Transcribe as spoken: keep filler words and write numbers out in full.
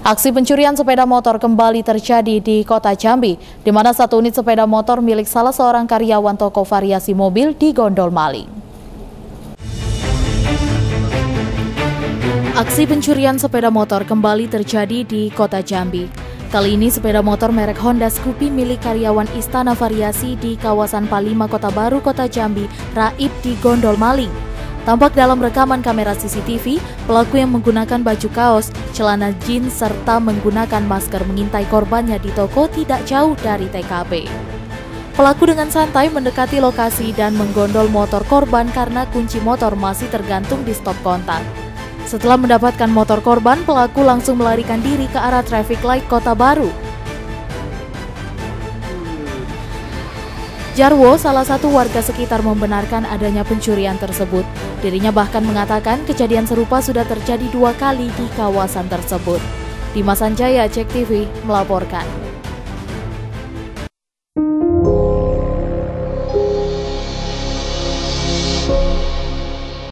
Aksi pencurian sepeda motor kembali terjadi di Kota Jambi, di mana satu unit sepeda motor milik salah seorang karyawan toko variasi mobil digondol maling. Aksi pencurian sepeda motor kembali terjadi di Kota Jambi. Kali ini sepeda motor merek Honda Scoopy milik karyawan Istana Variasi di kawasan Palima Kota Baru, Kota Jambi, raib digondol maling. Tampak dalam rekaman kamera C C T V, pelaku yang menggunakan baju kaos, celana jeans, serta menggunakan masker mengintai korbannya di toko tidak jauh dari T K P. Pelaku dengan santai mendekati lokasi dan menggondol motor korban karena kunci motor masih tergantung di stop kontak. Setelah mendapatkan motor korban, pelaku langsung melarikan diri ke arah traffic light Kota Baru. Jarwo, salah satu warga sekitar, membenarkan adanya pencurian tersebut. Dirinya bahkan mengatakan kejadian serupa sudah terjadi dua kali di kawasan tersebut. Dimas Sanjaya, Cek T V, melaporkan.